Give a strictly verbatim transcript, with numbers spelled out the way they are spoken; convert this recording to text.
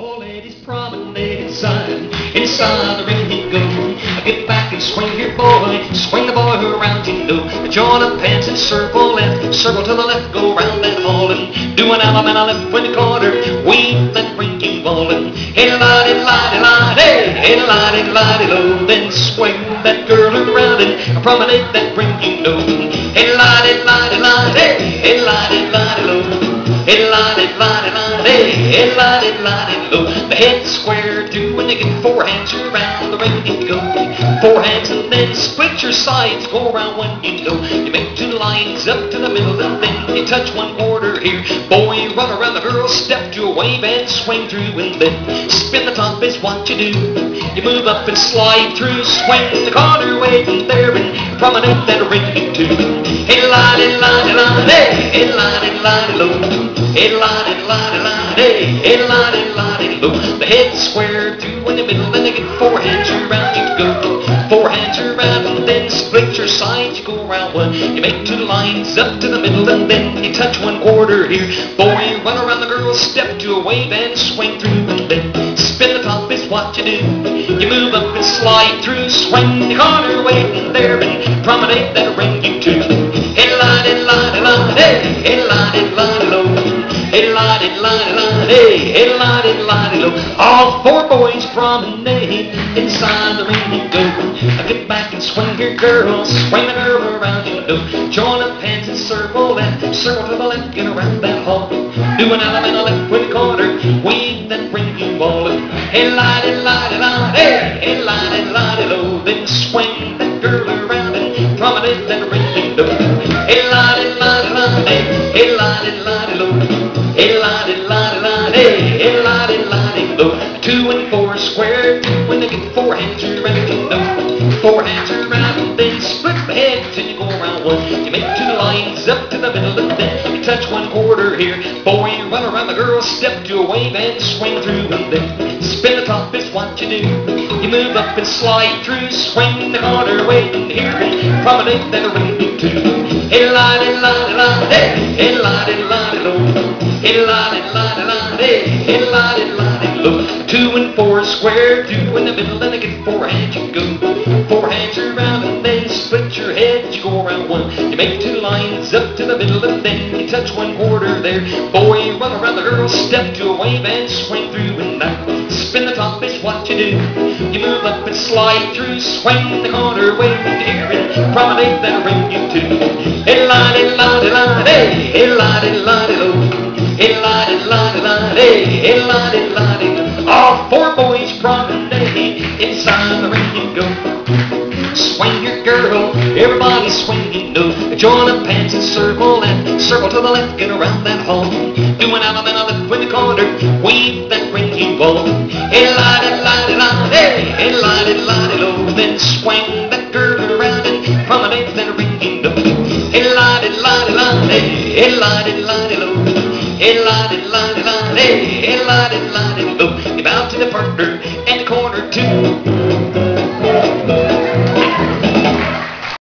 Oh, ladies, promenade inside, inside the ring he goes. Get back and swing your boy, swing the boy around, you know. Join up hands and circle left, circle to the left, go round that hall and do an Alabama left in the corner. Weave that rinky ballin', hit-a-la-di-la-di-la, hey, hit-a-la-di-la-di-lo. Then swing that girl around and promenade that rinky nose. Hit-a-la-di-la-di-la, hey, hit-a-la-di-la-di-lo. Hit-la-di-la-di-la-di-la-di-lo. The head square two and again four hands around the ring and go. Four hands and then split your sides, go around one and go. You make two lines up to the middle and then you touch one quarter here. Boy, run around the girl, step to a wave and swing through and then spin the top is what you do. You move up and slide through, swing the corner way from there and promenade that ring and two. Hit-la-di-la-di-la-di, hit-la-di-la-di-lo. Hit-la-di-la-di-la-di, hit-la-di-la-di-lo. The head square, two in the middle, and again four hands around you go. Four hands around and then split your sides, you go around one. You make two lines up to the middle and then you touch one quarter here. Boy, run around the girl, step to a wave and swing through and then spin the top is what you do. You move up and slide through, swing the corner way from there and promenade that ring you too. Hit-la-di-la-di-la-di, hit-la-di-la-di-lo. Hit-la-di-la-di-la-di, hit-la-di-la-di-lo. All four boys promenade inside the ring and go. Get back and swing your girl, swing the girl around and do. Join up hands and circle that, circle to the left and around that hall. Do an Alabama left with a corner, weave that ring you ball. Hit-la-di-la-di-la-di, hit-la-di-la-di-lo. Then swing that girl around and promenade that ring and do. Hit-la-di-la-di-la-di, hit-la-di-la-di-lo. Hit-la-di-la-di-la-di, hit-la-di-la-di-lo. Two and four square, two and again four hands around you know. Four hands around, then split the head till you go around one. You make two lines up to the middle and then you touch one quarter here. Boy, you run around the girl, step to a wave and swing through and then spin the top is what you do. You move up and slide through, swing the corner way and here and promenade that ring you too. Hit-la-di-la-di-la-di, hit-la-di-la-di-lo. Hit-la-di-la-di-la-di, hit-la-di-la-di-lo. Two and four square, two in the middle, and again four hands you go. Four hands around and then split your head, you go around one. You make two lines up to the middle and then you touch one quarter there. Boy, you run around the girl, step to a wave and swing through and now spin the top is what you do. You move up and slide through, swing the corner way and here and promenade that ring you too. Hit-la-di-la-di-la-di, hit-la-di-la-di-lo. Hit-la-di-la-di-la-di, hit-la-di-la-di-la. All four boys promenade inside the ring and go. Swing your girl, everybody swing and do. Join up hands and circle and circle to the left, get around that hall. Do an Alabama left with the corner, weave that ring you wall. Hit-la-di-la-di-la-di, hit-la-di-la-di-lo. Then swing that girl around and promenade that ring and do. Hit-la-di-la-di-la-di, hit-la-di-la-di-lo. Hit-la-di-la-di-la-di, hit-la-di-la-di-lo. You bounce to the partner and the corner too.